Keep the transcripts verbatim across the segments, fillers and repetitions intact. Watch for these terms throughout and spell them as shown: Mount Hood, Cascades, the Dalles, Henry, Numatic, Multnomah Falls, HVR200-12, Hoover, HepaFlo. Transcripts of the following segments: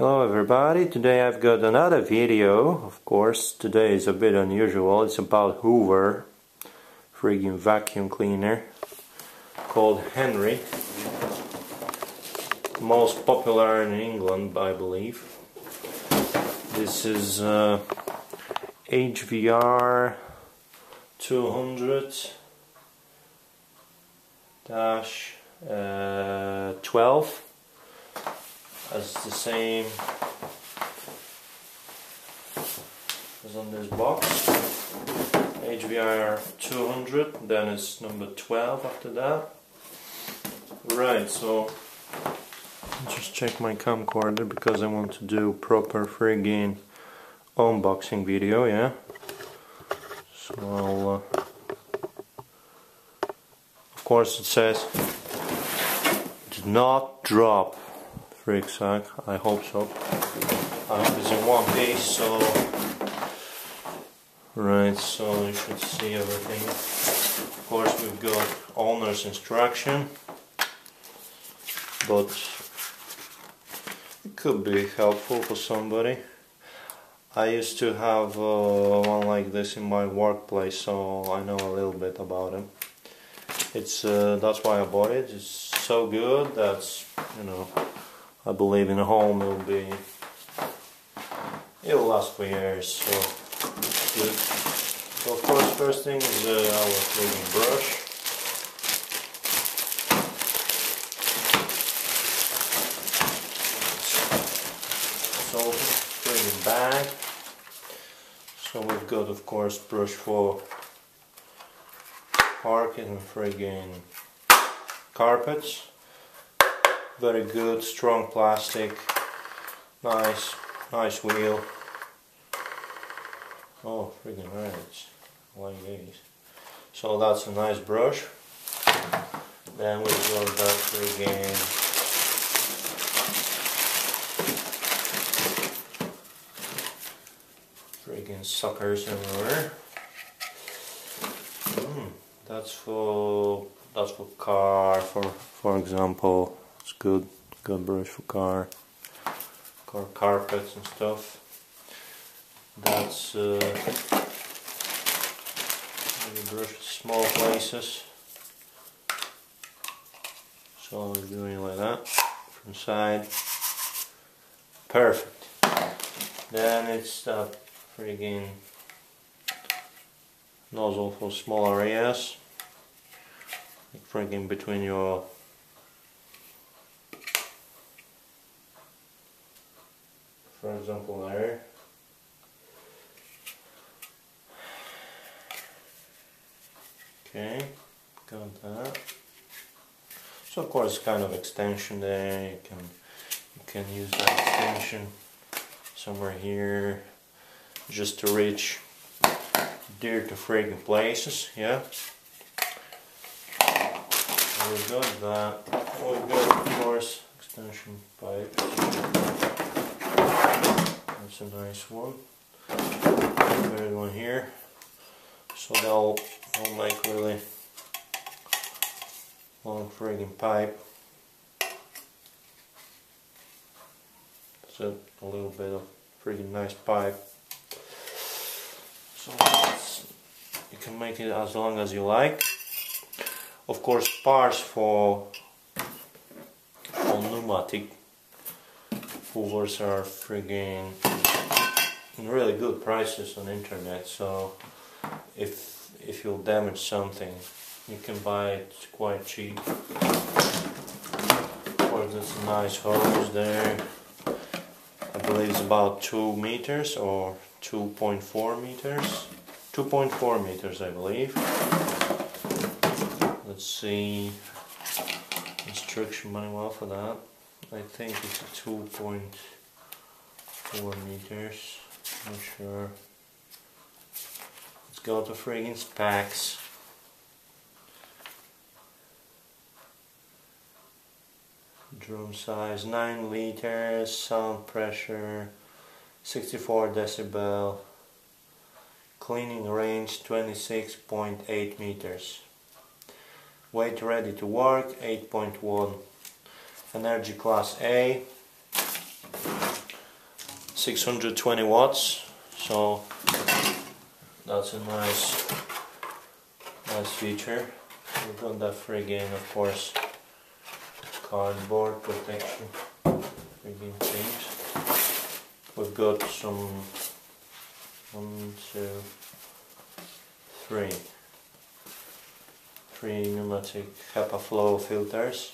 Hello everybody, today I've got another video. Of course, today is a bit unusual. It's about Hoover friggin' vacuum cleaner called Henry, most popular in England, I believe. This is uh, H V R two hundred twelve. As the same as on this box, H V R two hundred, then it's number twelve after that. Right, so just check my camcorder because I want to do proper friggin' unboxing video, yeah. So I'll, uh, of course it says did not drop. Frick sack, I hope so. I hope it's in one piece, so. Right, so you should see everything. Of course, we've got owner's instruction, but it could be helpful for somebody. I used to have uh, one like this in my workplace, so I know a little bit about it. It's uh, that's why I bought it. It's so good that's, you know, I believe in a home it'll be, it'll last for years, so it's good. So of course, first thing is uh, our cleaning brush. So cleaning bag. So we've got, of course, brush for parquet and friggin' carpets. Very good, strong plastic, nice, nice wheel. Oh, freaking right, it's like these. So that's a nice brush. Then we've got that freaking, freaking suckers everywhere. Mm, that's for that's for car, for for example. It's good, good brush for car, car carpets and stuff. That's uh, the brush for small places. So we're doing like that from side. Perfect. Then it's that friggin' nozzle for small areas, like friggin' between your for example there. Okay, got that. So of course, kind of extension there, you can you can use that extension somewhere here just to reach dear to friggin' places, yeah. We got that. We got, of course, extension pipe. That's a nice one. Third one here. So they'll, they'll make really long friggin' pipe. So a little bit of friggin' nice pipe. So you can make it as long as you like. Of course, parts for, for Numatic. Hoovers are friggin' really good prices on internet, so if if you'll damage something, you can buy it quite cheap. Of course, that's a nice hose there. I believe it's about two meters or two point four meters. Two point four meters, I believe. Let's see instruction manual for that. I think it's two point four meters, I'm not sure. Let's go to friggin' specs. Drum size nine liters, sound pressure sixty-four decibel, cleaning range twenty-six point eight meters, weight ready to work eight point one. Energy class A, six hundred twenty watts, so that's a nice nice feature. We've got that frigging, of course, cardboard protection frigging things. We've got some one, two, three three Numatic HepaFlo filters.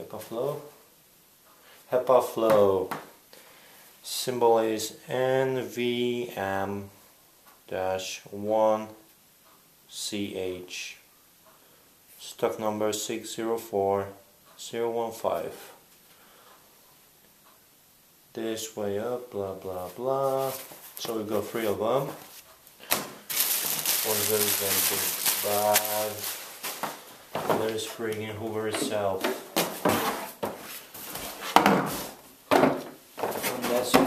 HepaFlo HepaFlo symbol is N V M dash one C H, stock number six zero four zero one five. This way up, blah blah blah. So we got three of them. One of them is a big bag. There's friggin' Hoover itself. And that's it.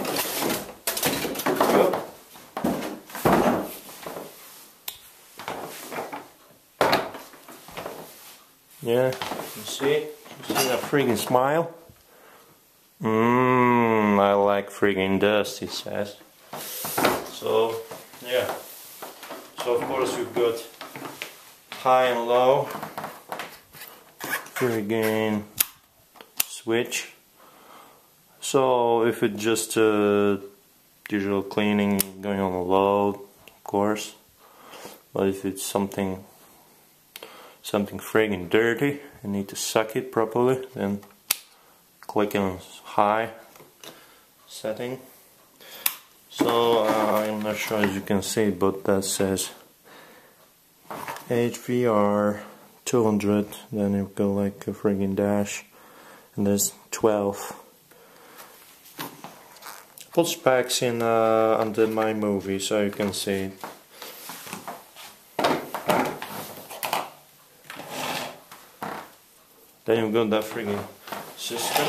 Yeah, you see it? You see that friggin' smile? Mmm, I like friggin' dust, it says. So, yeah. So, of course, we've got high and low. Friggin' switch. So, if it's just uh, usual cleaning going on low, of course. But if it's something something friggin' dirty and need to suck it properly, then click on high setting. So uh, I'm not sure as you can see, but that says H V R two hundred, then you've got like a friggin' dash, and there's twelve. Put specs in uh, under my movie so you can see it. Then you've got that friggin' system.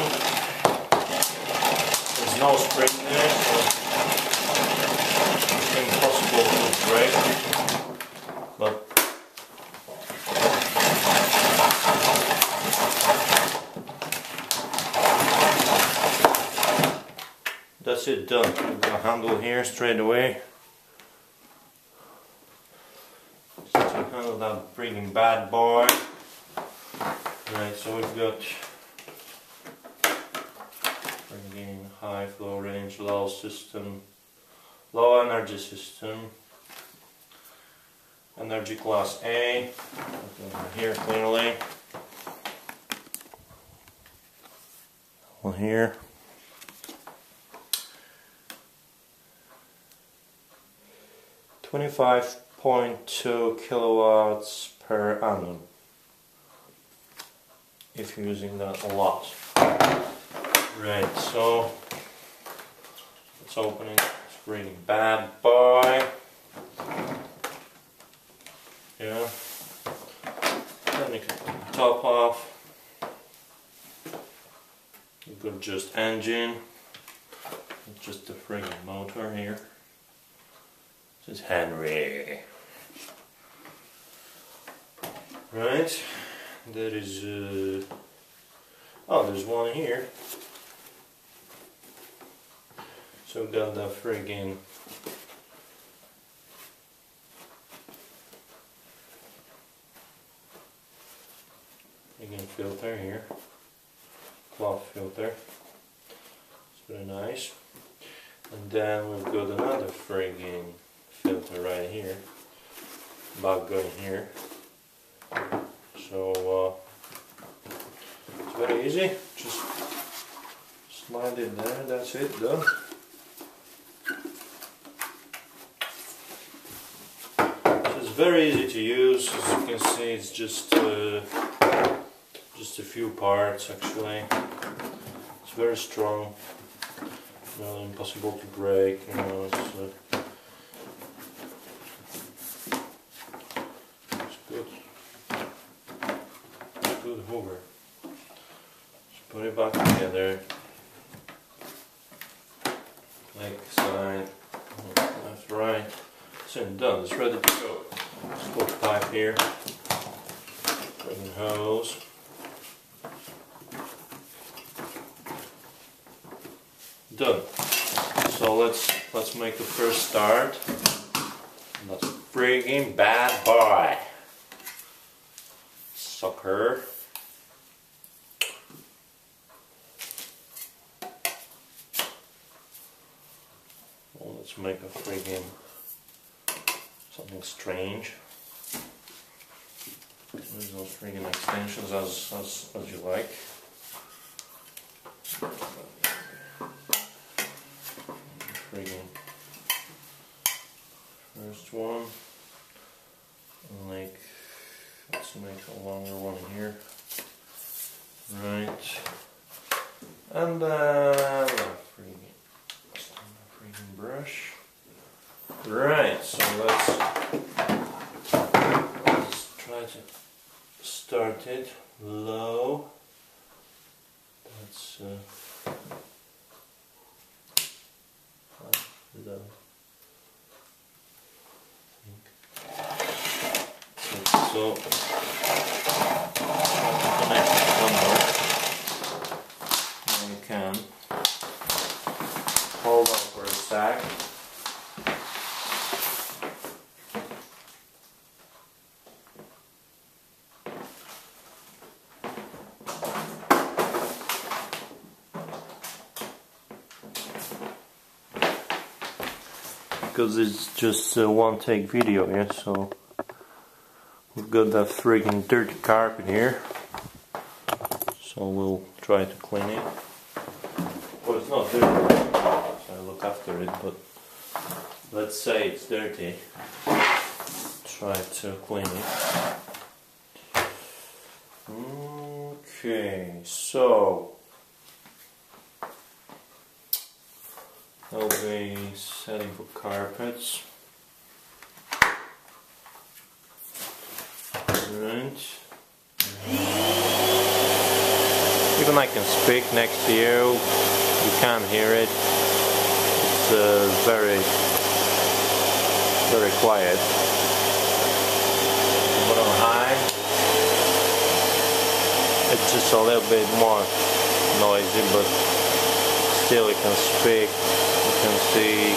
There's no spring there, so it's impossible to break. But that's it, done. We've got a handle here straight away. So to handle that friggin' bad boy. Right, so we've got again, high flow range, low system, low energy system, energy class A, here clearly, one here, twenty-five point two kilowatts per annum. If you're using that a lot. Right, so let's open it. It's really bad boy. Yeah. Let me cut the top off. You've got just engine. Just the friggin' motor here. This is Henry. Right. There is, uh, oh, there's one here. So we've got that friggin' friggin' filter here, cloth filter. It's pretty nice. And then we've got another friggin' filter right here, about going here. So uh, it's very easy, just slide it there, that's it, done. So it's very easy to use, as you can see, it's just, uh, just a few parts actually. It's very strong, you know, impossible to break, you know, it's, uh, it's good. Good Hoover. Just put it back together. Like side, left, right. It's in, done. It's ready to go. Let's put the pipe here. Bring the hose. done. So let's let's make the first start. Let's bring him bad boy. Sucker. Well, let's make a friggin' something strange. Use those friggin' extensions as, as, as you like. Friggin' first one. Like, let's make a longer one here. Right. And uh, friggin' brush. Right, so let's, let's try to start it low. That's uh, low. So, now you can hold on for a sec. Because it's just a one take video, yeah, so we've got that friggin' dirty carpet here, so we'll try to clean it. Well, it's not dirty, so I look after it, but let's say it's dirty. Try to clean it. Okay, so I'll be setting for carpets. Right. Even I can speak next to you, you can't hear it. It's uh, very, very quiet. But on high, it's just a little bit more noisy, but still you can speak, you can see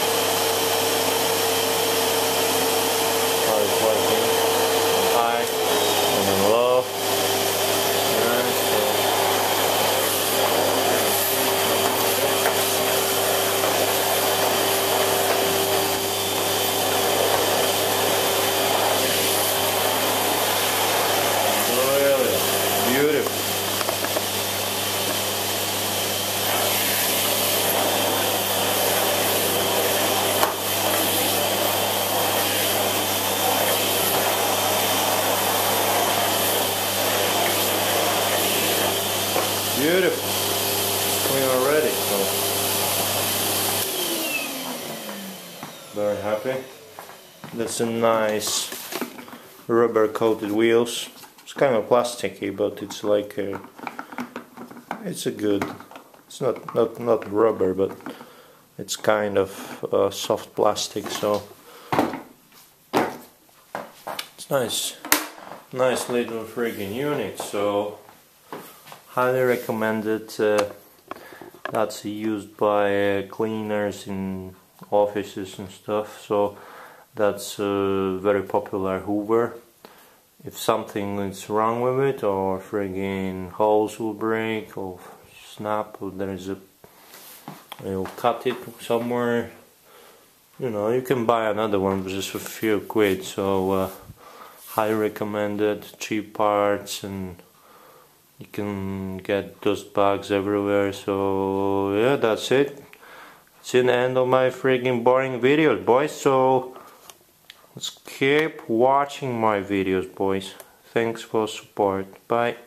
how it's working. Very happy. That's a nice rubber coated wheels. It's kind of plasticky, but it's like a, it's a good. It's not not not rubber, but it's kind of uh, soft plastic. So it's nice, nice little friggin' unit. So highly recommended. Uh, that's used by uh, cleaners in offices and stuff, so that's uh, very popular Hoover. If something is wrong with it, or friggin' holes will break or snap, or there is a, you'll cut it somewhere, you know, you can buy another one just for a few quid. So uh, highly recommended, cheap parts, and you can get dust bags everywhere. So yeah, that's it. It's the end of my friggin' boring videos, boys, so let's keep watching my videos, boys. Thanks for support. Bye.